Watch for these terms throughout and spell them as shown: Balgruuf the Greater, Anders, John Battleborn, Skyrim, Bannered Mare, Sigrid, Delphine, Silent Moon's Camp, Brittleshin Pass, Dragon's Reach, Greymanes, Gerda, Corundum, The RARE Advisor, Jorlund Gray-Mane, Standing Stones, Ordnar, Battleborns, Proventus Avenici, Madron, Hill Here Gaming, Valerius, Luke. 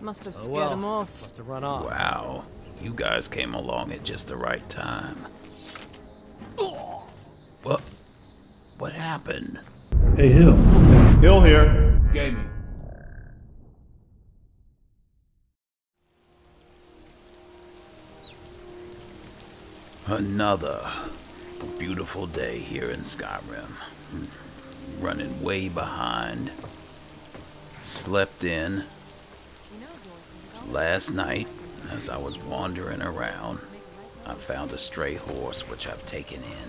Must have scared him off. Must have run off. Wow. You guys came along at just the right time. What happened? Hey, Hill. Hill Here Gaming. Another beautiful day here in Skyrim. Running way behind. Slept in. Last night, as I was wandering around, I found a stray horse which I've taken in.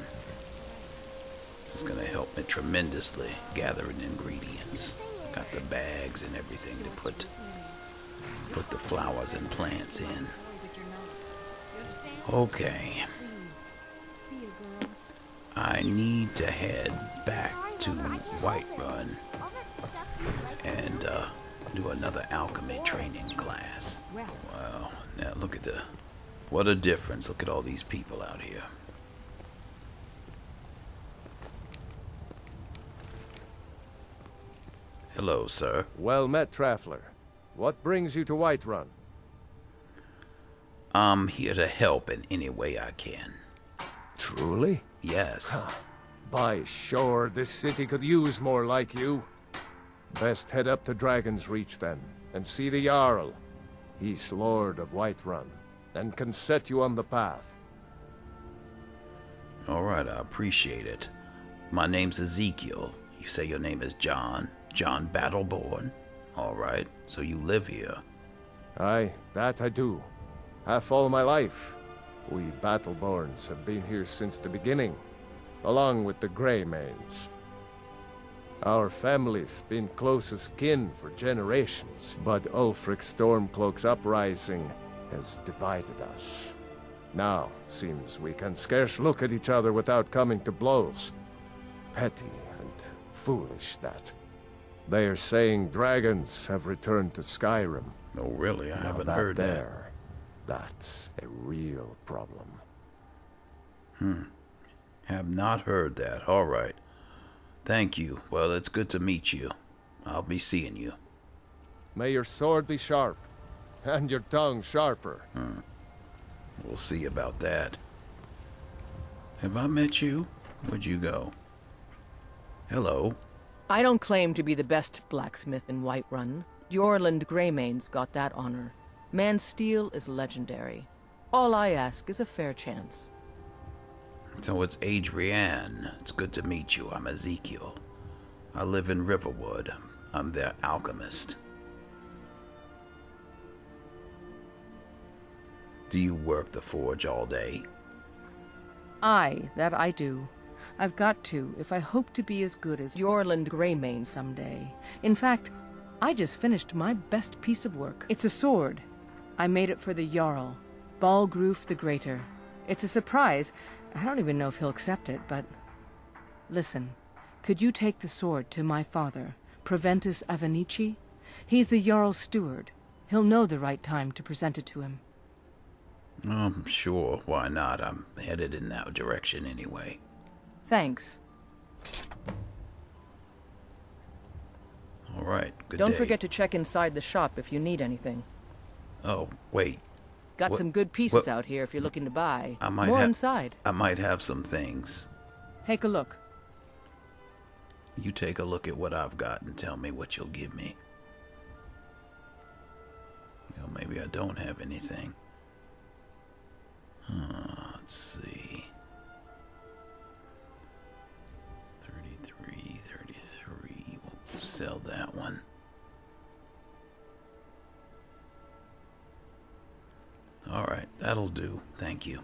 This is gonna help me tremendously gathering ingredients. Got the bags and everything to put the flowers and plants in. Okay. I need to head back to Whiterun and do another alchemy training class. Wow, now look at what a difference. Look at all these people out here. Hello, sir. Well met, traveler. What brings you to Whiterun? I'm here to help in any way I can. Truly? Yes. By shore, this city could use more like you. Best head up to Dragon's Reach, then, and see the Jarl. He's Lord of Whiterun, and can set you on the path. All right, I appreciate it. My name's Ezekiel. You say your name is John? John Battleborn? All right, so you live here. Aye, that I do. Half all my life. We Battleborns have been here since the beginning, along with the Greymanes. Our family's been closest kin for generations, but Ulfric Stormcloak's uprising has divided us. Now, seems we can scarce look at each other without coming to blows. Petty and foolish, that. They are saying dragons have returned to Skyrim. Oh, really? I haven't heard that. That's a real problem. Have not heard that. All right. Thank you. Well, it's good to meet you. I'll be seeing you. May your sword be sharp, and your tongue sharper. We'll see about that. Have I met you? Where'd you go? Hello. I don't claim to be the best blacksmith in Whiterun. Jorlund Gray-Mane's got that honor. Man's steel is legendary. All I ask is a fair chance. So it's Adrienne. It's good to meet you. I'm Ezekiel. I live in Riverwood. I'm their alchemist. Do you work the forge all day? Aye, that I do. I've got to, if I hope to be as good as Jorlund Gray-Mane someday. In fact, I just finished my best piece of work. It's a sword. I made it for the Jarl, Balgruuf the Greater. It's a surprise. I don't even know if he'll accept it, but... Listen, could you take the sword to my father, Proventus Avenici? He's the Jarl's steward. He'll know the right time to present it to him. Sure, why not? I'm headed in that direction anyway. Thanks. All right, good day. Don't forget to check inside the shop if you need anything. Oh, wait. Got some good pieces out here if you're looking to buy. More inside. I might have some things. Take a look. You take a look at what I've got and tell me what you'll give me. Well, maybe I don't have anything. Let's see. 33, 33. We'll sell that one. All right, that'll do. Thank you.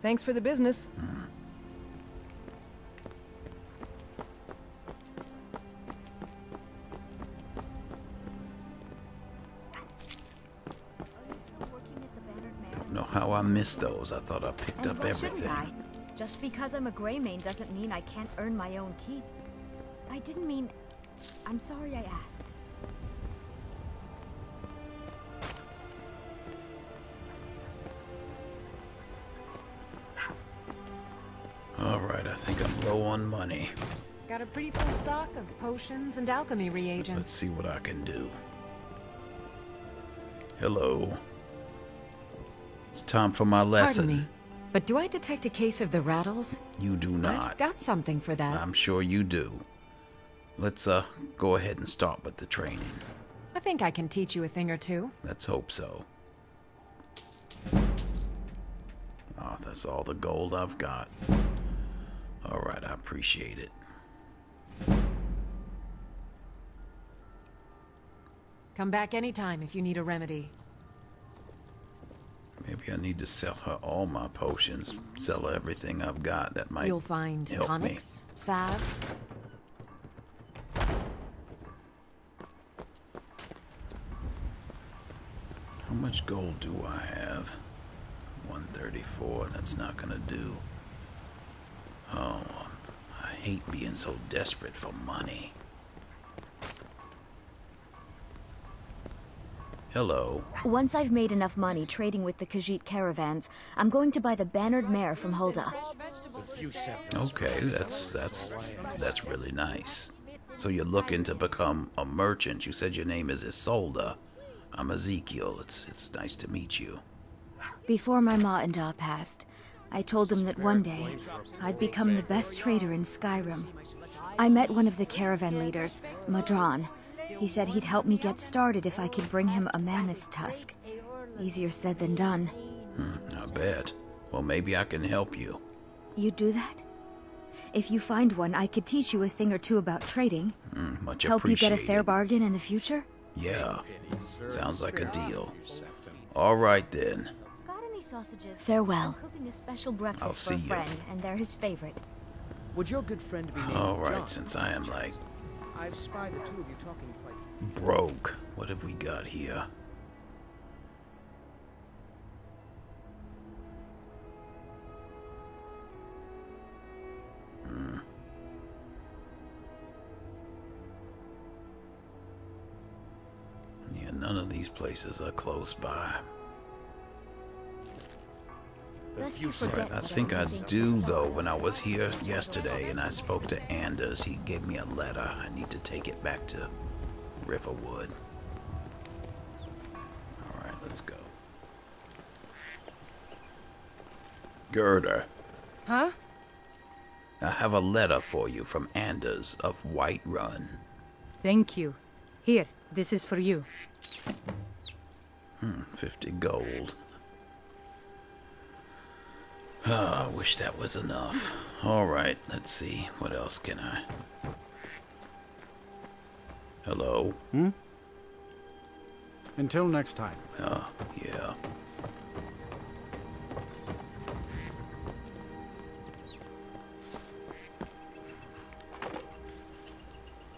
Thanks for the business. Don't know how I missed those. I thought I picked up everything. Just because I'm a Greymane doesn't mean I can't earn my own keep. I didn't mean... I'm sorry I asked. Alright, I think I'm low on money. Got a pretty full stock of potions and alchemy reagents. Let's see what I can do. Hello. It's time for my lesson. Pardon me, but do I detect a case of the rattles? You do not. I've got something for that. I'm sure you do. Let's go ahead and start with the training. I think I can teach you a thing or two. Let's hope so. Oh, that's all the gold I've got. All right, I appreciate it. Come back anytime if you need a remedy. Maybe I need to sell her all my potions. Sell her everything I've got. That might help me. You'll find tonics, salves. How much gold do I have? 134. That's not gonna do. Oh, I hate being so desperate for money. Hello. Once I've made enough money trading with the Khajiit caravans, I'm going to buy the Bannered Mare from Hulda. Okay, that's really nice. So you're looking to become a merchant. You said your name is Isolda. I'm Ezekiel. It's nice to meet you. Before my ma-and-da passed, I told them that one day I'd become the best trader in Skyrim. I met one of the caravan leaders, Madron. He said he'd help me get started if I could bring him a mammoth's tusk. Easier said than done. I bet. Well, maybe I can help you. You'd do that? If you find one, I could teach you a thing or two about trading. Much appreciated. Help you get a fair bargain in the future? Yeah. Sounds like a deal. All right, then. Got any sausages? Farewell. I'll see you. And they're his favorite. Would your good friend be named All right, John? Since I am like... I've spied the two of you talking quite broke. What have we got here? Yeah, none of these places are close by. Right, I think I do, though. When I was here yesterday and I spoke to Anders, he gave me a letter. I need to take it back to Riverwood. Alright, let's go. Gerda. Huh? I have a letter for you from Anders of Whiterun. Thank you. Here, this is for you. 50 gold. Oh, I wish that was enough. Alright, let's see. What else can I... Hello? Until next time. Oh, yeah.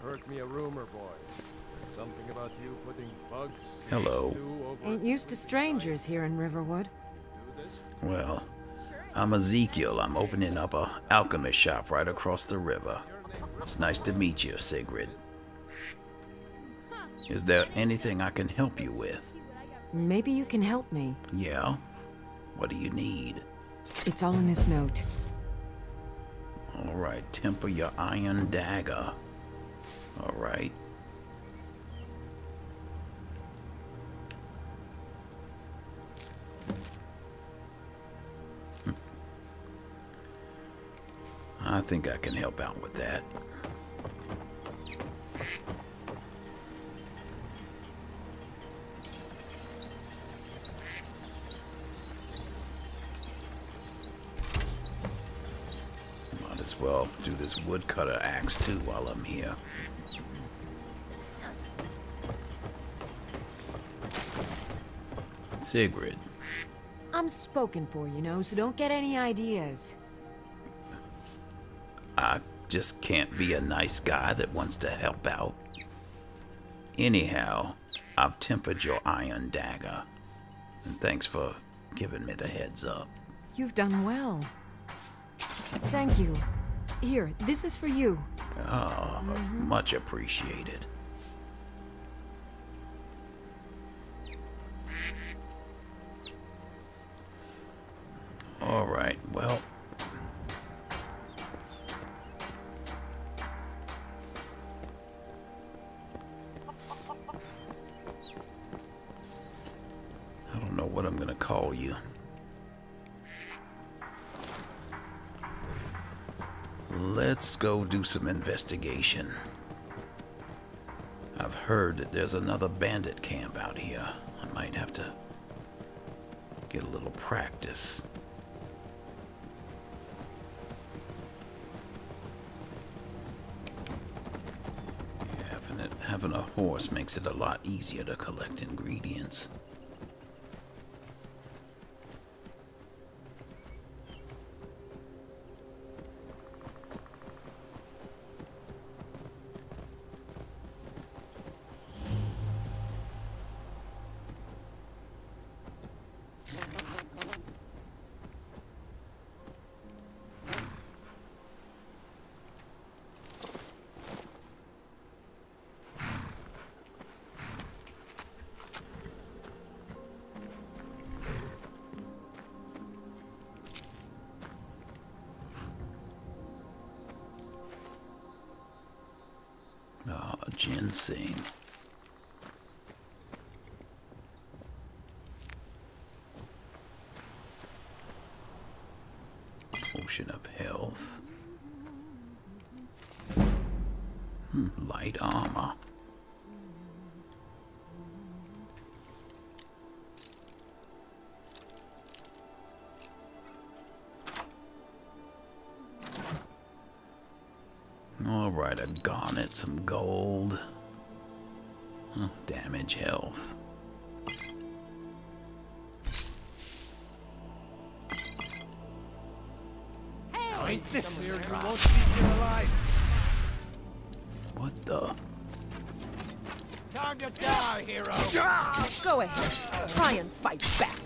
Hurt me a rumor, boy. Something about you putting bugs... Hello. Ain't used to strangers here in Riverwood. Well... I'm Ezekiel. I'm opening up a alchemist shop right across the river. It's nice to meet you, Sigrid. Is there anything I can help you with? Maybe you can help me. Yeah? What do you need? It's all in this note. Alright, temper your iron dagger. Alright. I think I can help out with that. Might as well do this woodcutter axe too while I'm here. Sigrid. I'm spoken for, you know, so don't get any ideas. I just can't be a nice guy that wants to help out. Anyhow, I've tempered your iron dagger. And thanks for giving me the heads up. You've done well. Thank you. Here, this is for you. Oh, much appreciated. All right, well... what I'm gonna call you. Let's go do some investigation. I've heard that there's another bandit camp out here. I might have to get a little practice. Having a horse makes it a lot easier to collect ingredients. Ginseng. Potion of health. Light armor. Alright, a garnet, some gold. Huh, damage health. Hey, this is alive. What the? Time to die, hero. Go ahead. Try and fight back.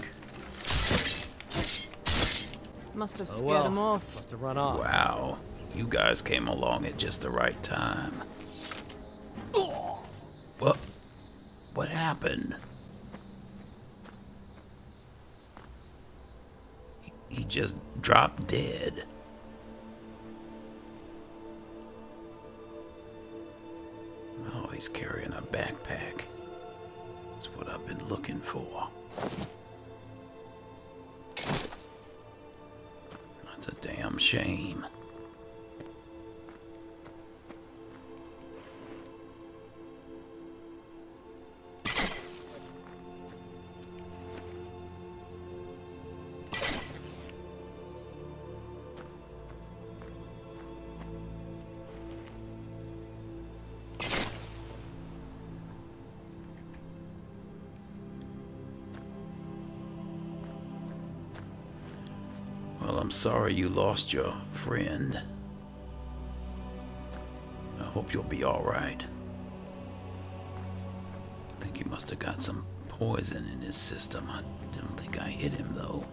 Must have scared him off. Must have run off. Wow. You guys came along at just the right time. What happened? He just dropped dead. Oh, he's carrying a backpack. That's what I've been looking for. That's a damn shame. I'm sorry you lost your friend. I hope you'll be all right. I think he must have got some poison in his system. I don't think I hit him though.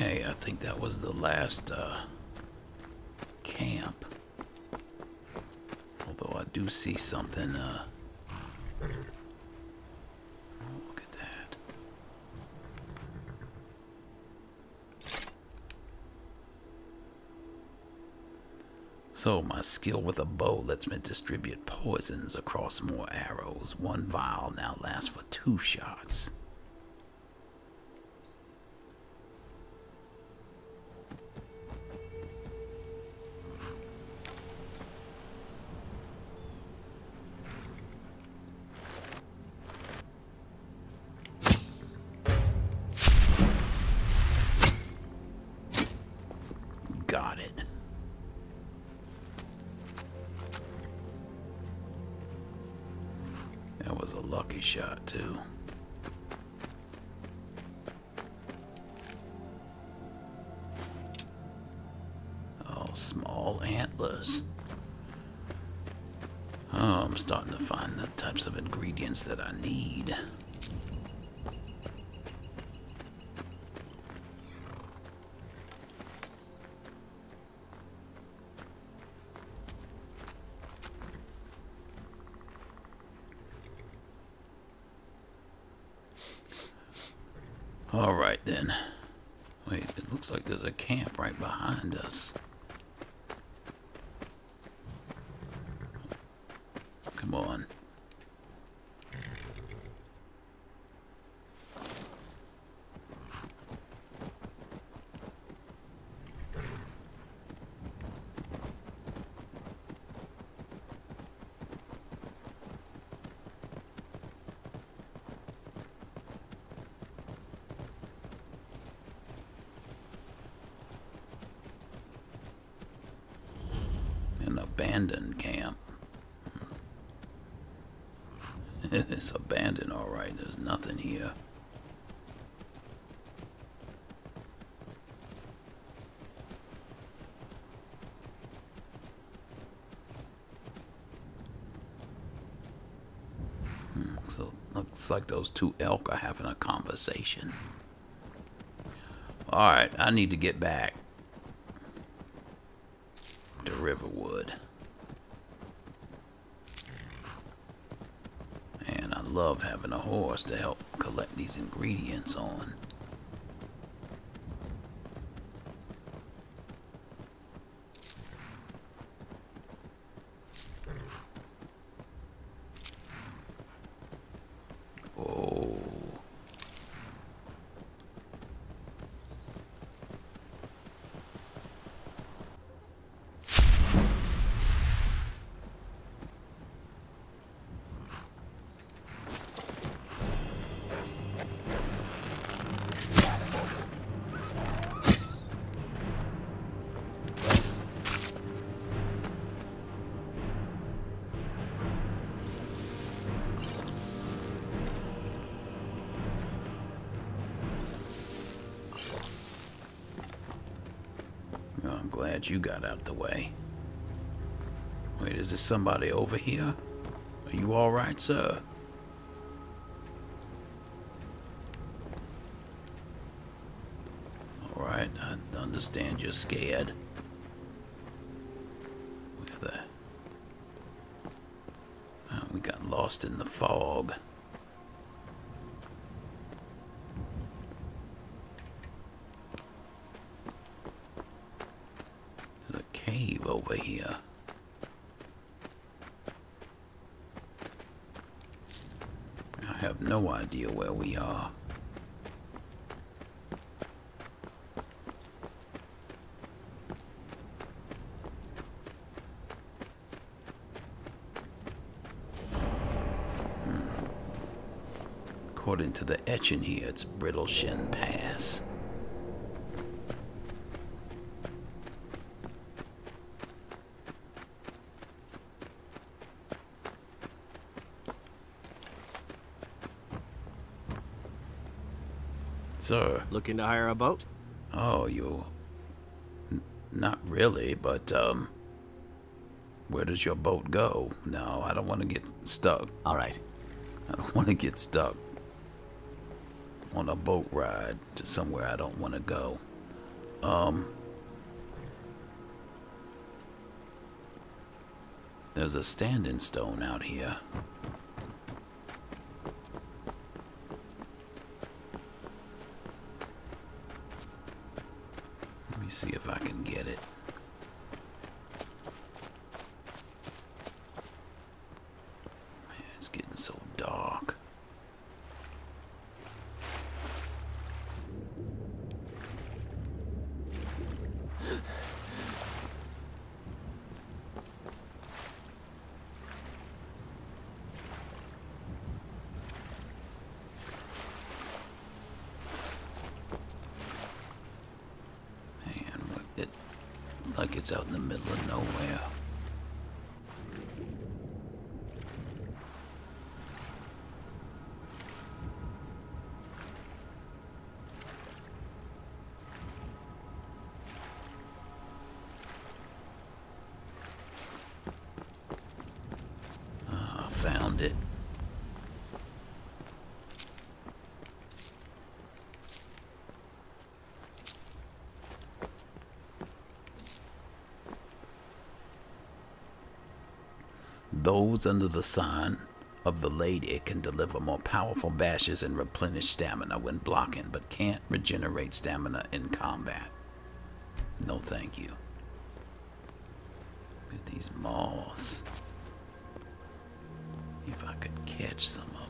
Okay, I think that was the last camp. Although I do see something. Oh, look at that. So my skill with a bow lets me distribute poisons across more arrows. One vial now lasts for 2 shots. Shot too. Oh, small antlers. Oh, I'm starting to find the types of ingredients that I need. Alright then. Wait, it looks like there's a camp right behind us. Come on. Abandoned camp. It's abandoned, all right. There's nothing here. So looks like those two elk are having a conversation. All right, I need to get back to Riverwood. Love having a horse to help collect these ingredients on. Oh. Glad you got out the way. Wait, is there somebody over here? Are you all right, sir? All right, I understand you're scared. Where the... Oh, we got lost in the fog. Over here. I have no idea where we are. According to the etching here, it's Brittleshin Pass. Sir. Looking to hire a boat? Oh, you... Not really, but, where does your boat go? No, I don't want to get stuck. All right. I don't want to get stuck on a boat ride to somewhere I don't want to go. There's a standing stone out here. See if I can get it. Man, it's getting so dark. Like it's out in the middle of nowhere. Ah, found it. Those under the sign of the Blade. It can deliver more powerful bashes and replenish stamina when blocking, but can't regenerate stamina in combat. No thank you. Look at these moths. If I could catch some of them.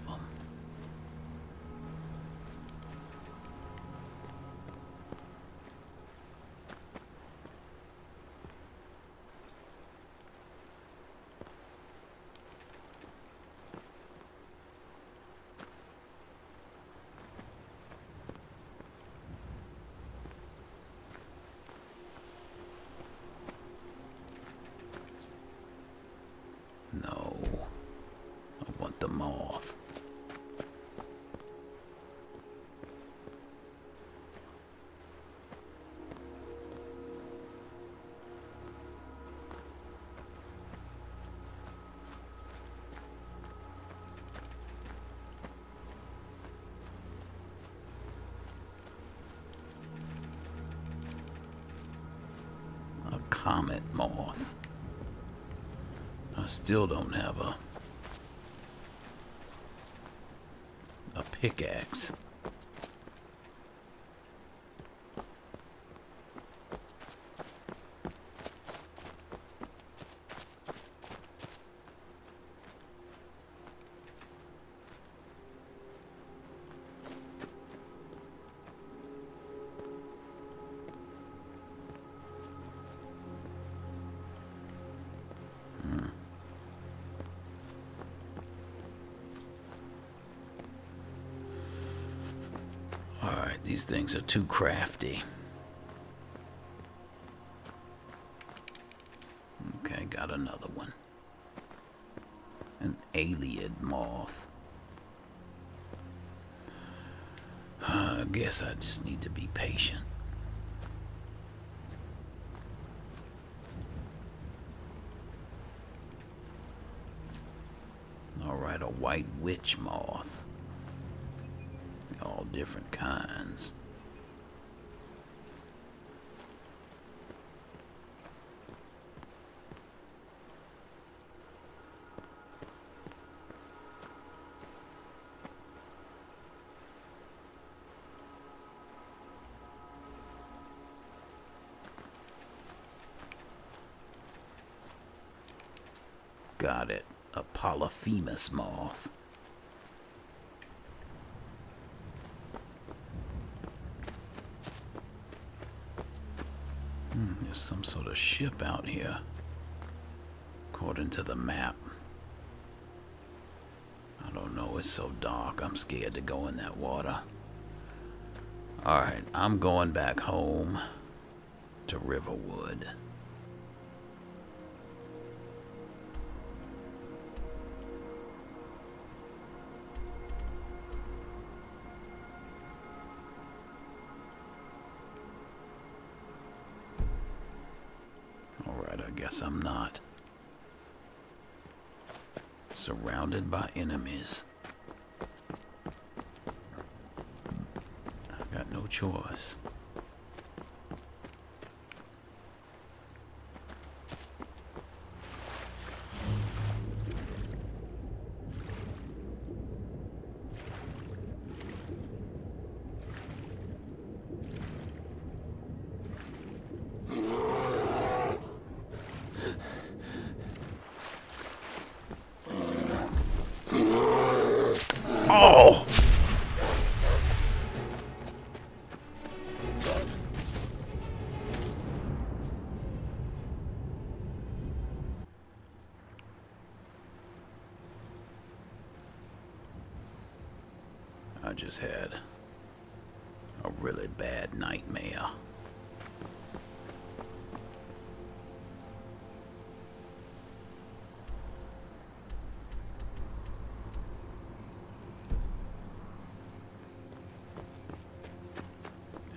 Comet moth. I still don't have a pickaxe. These things are too crafty. Okay, got another one. An alien moth. I guess I just need to be patient. Alright, a white witch moth. All different kinds. Got it. A polyphemus moth. Some sort of ship out here, according to the map. I don't know, it's so dark, I'm scared to go in that water. Alright, I'm going back home to Riverwood. I'm not surrounded by enemies. I've got no choice. I just had a really bad nightmare.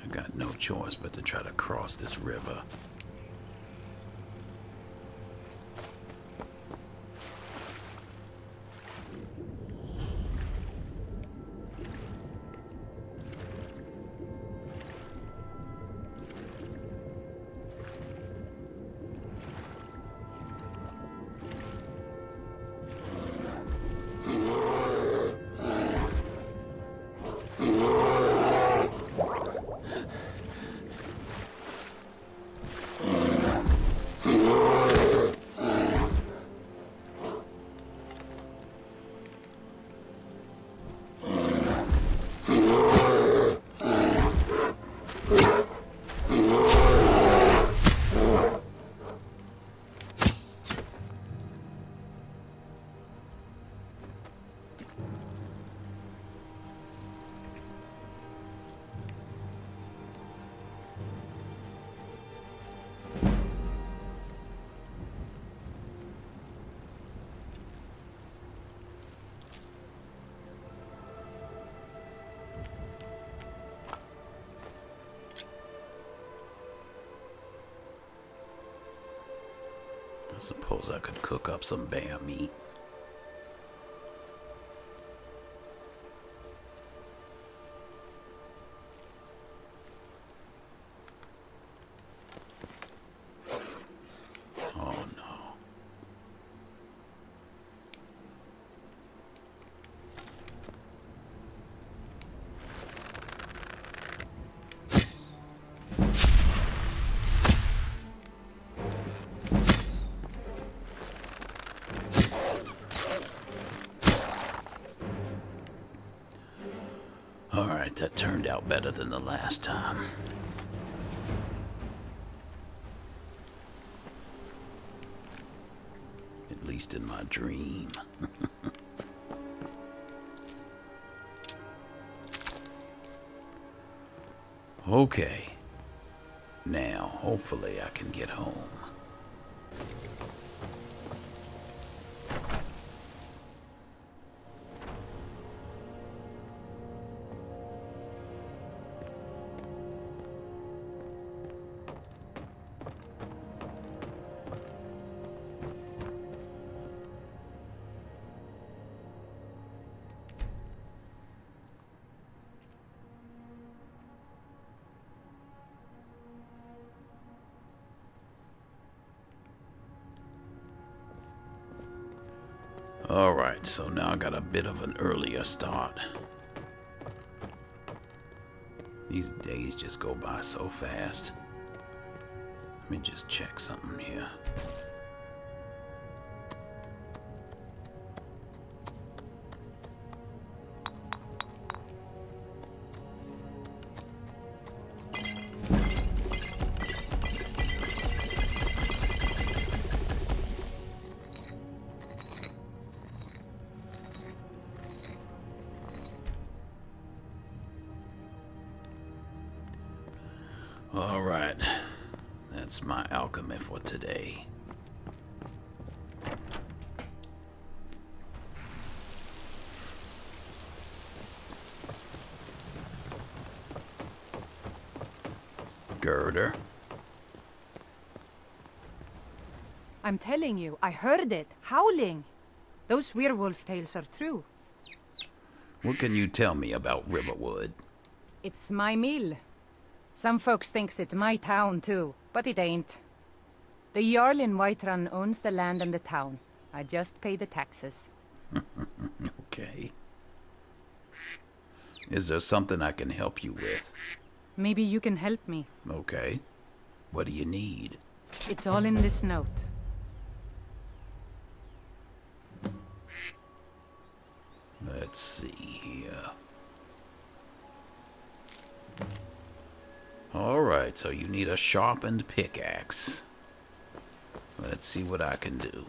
I got no choice but to try to cross this river. suppose I could cook up some bear meat. That turned out better than the last time. At least in my dream. Okay. Now, hopefully I can get home. Alright, so now I got a bit of an earlier start. These days just go by so fast. Let me just check something here. Alright, that's my alchemy for today. Gerda. I'm telling you, I heard it, howling. Those werewolf tales are true. What can you tell me about Riverwood? It's my mill. Some folks thinks it's my town too, but it ain't. The Jarl in Whiterun owns the land and the town. I just pay the taxes. Okay. Is there something I can help you with? Maybe you can help me. Okay. What do you need? It's all in this note. Let's see here. Alright, so you need a sharpened pickaxe. Let's see what I can do.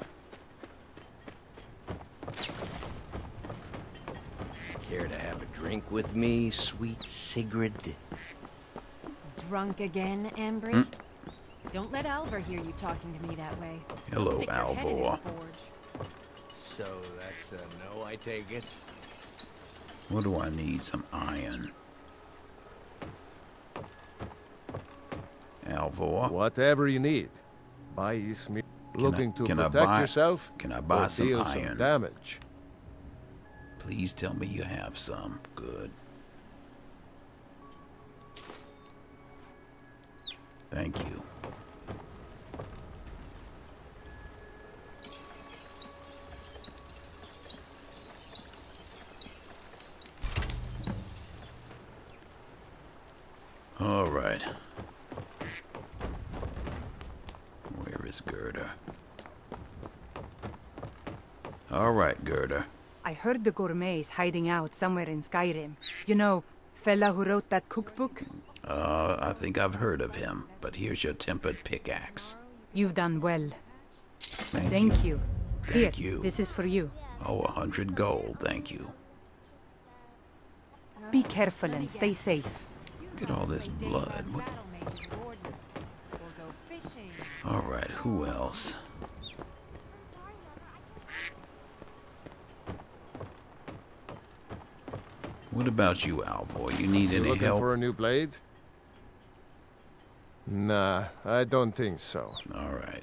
Care to have a drink with me, sweet Sigrid? Drunk again, Ambry? Mm. Don't let Alvor hear you talking to me that way. Hello, Alvor. So that's a no, I take it. What do I need? Some iron. Alvor. Whatever you need. Buy is me looking to protect yourself. Can I buy some iron? Damage. Please tell me you have some. Good. Thank you. All right. Gerda. All right, Gerda. I heard the gourmet's hiding out somewhere in Skyrim. You know, fella who wrote that cookbook? I think I've heard of him, but here's your tempered pickaxe. You've done well. Thank you. Thank you. This is for you. Oh, 100 gold, thank you. Be careful and stay safe. Look at all this blood. What? All right, who else? What about you, Alvor? You need any help? Looking for a new blade? Nah, I don't think so. All right.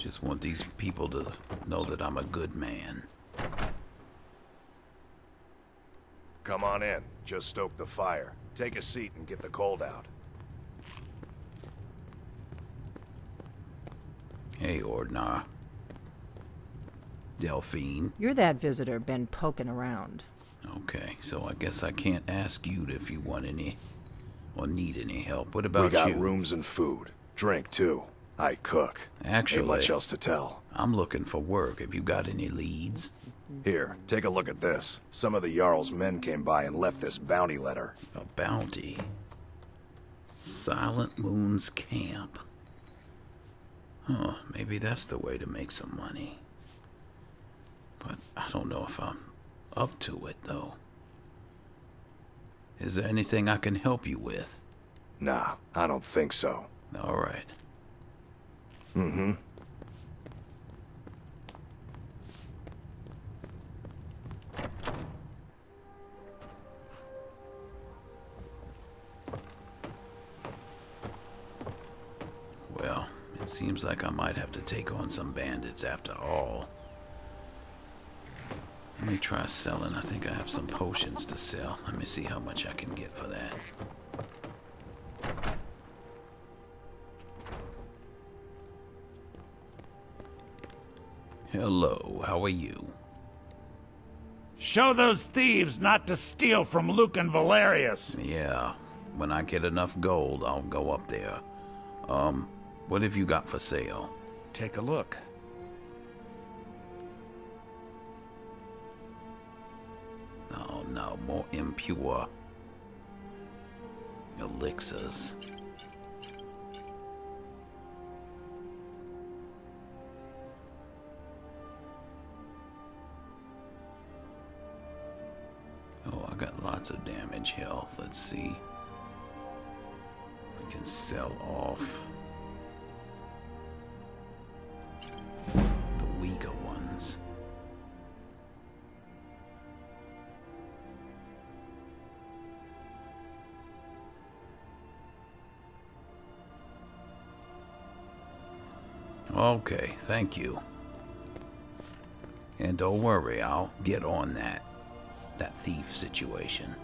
Just want these people to know that I'm a good man. Come on in. Just stoke the fire. Take a seat and get the cold out. Hey, Ordnar. Delphine. You're that visitor been poking around. Okay, so I guess I can't ask you if you want any or need any help. What about you? We got rooms and food. Drink, too. I cook. Actually, ain't much else to tell. I'm looking for work. Have you got any leads? Here, take a look at this. Some of the Jarl's men came by and left this bounty letter. A bounty? Silent Moon's Camp. Huh, maybe that's the way to make some money. But I don't know if I'm up to it, though. Is there anything I can help you with? Nah, I don't think so. All right. Mm-hmm. Well, it seems like I might have to take on some bandits after all. Let me try selling. I think I have some potions to sell. Let me see how much I can get for that. Hello, how are you? Show those thieves not to steal from Luke and Valerius. Yeah, when I get enough gold, I'll go up there. What have you got for sale? Take a look. Oh no, more impure elixirs. Oh, I got lots of damage health. Let's see. We can sell off the weaker ones. Okay, thank you. And don't worry, I'll get on that thief situation.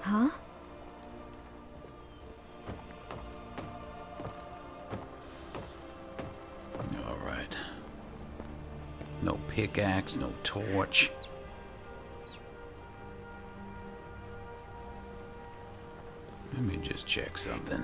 Huh? All right. No pickaxe, no torch. Let me just check something.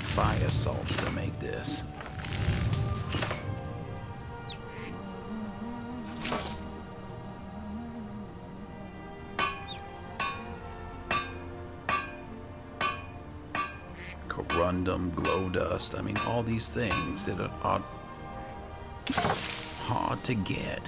Fire salts to make this. Corundum, glow dust, I mean all these things that are hard to get.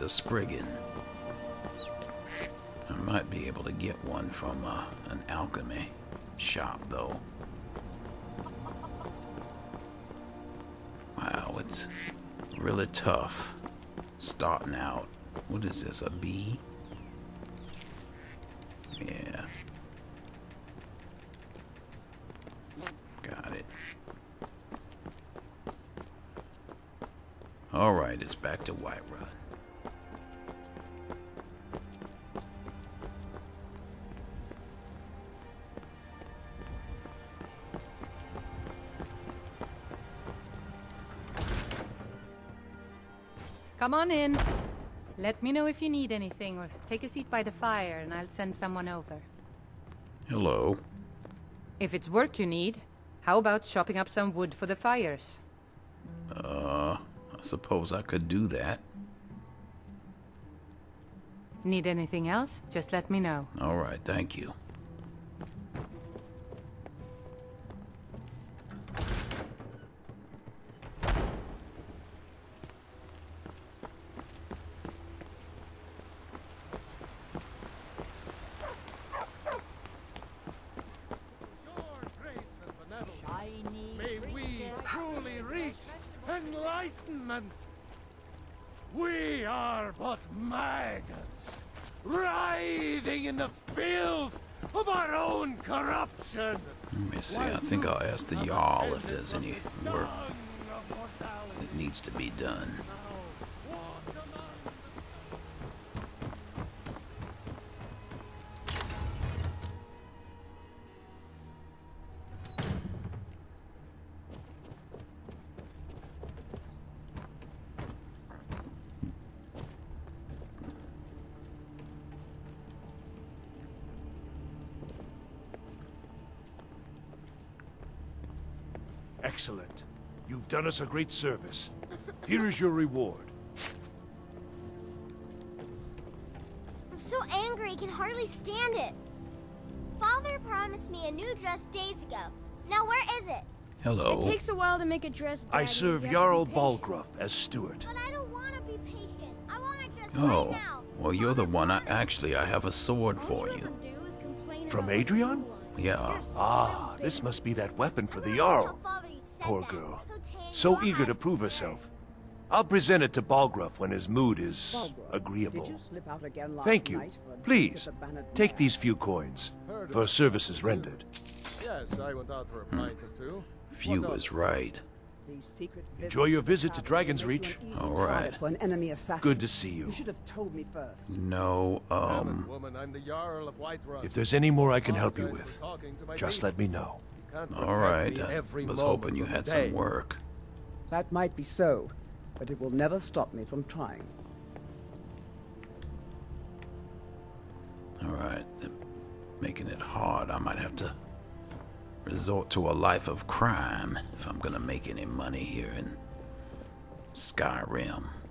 A Spriggan. I might be able to get one from an alchemy shop, though. Wow, it's really tough starting out. What is this, a B? Yeah. Got it. Alright, it's back to Whiterun. Come on in. Let me know if you need anything, or take a seat by the fire and I'll send someone over. Hello. If it's work you need, how about chopping up some wood for the fires? I suppose I could do that. Need anything else? Just let me know. All right, thank you. We are but maggots, writhing in the filth of our own corruption. Let me see, I think I'll ask the Jarl if there's any work that needs to be done. Excellent. You've done us a great service. Here is your reward. I'm so angry, I can hardly stand it. Father promised me a new dress days ago. Now where is it? Hello. It takes a while to make a dress, Daddy. I serve Jarl Balgruuf as steward. But I don't want to be patient. I want my dress right now. Well, you're the one. I have a sword for you. From Adrian? Yeah. Ah, this must be that weapon for the Jarl. Poor girl. So eager to prove herself. I'll present it to Balgruuf when his mood is agreeable. Thank you. Please, take these few coins for services rendered. Yes, I went out for a pint or two. Few was right. Enjoy your visit to Dragon's Reach. All right. Good to see you. You should have told me first. No, if there's any more I can help you with, just let me know. All right. I was hoping you had some work. That might be so, but it will never stop me from trying. All right. Making it hard, I might have to resort to a life of crime if I'm gonna make any money here in Skyrim.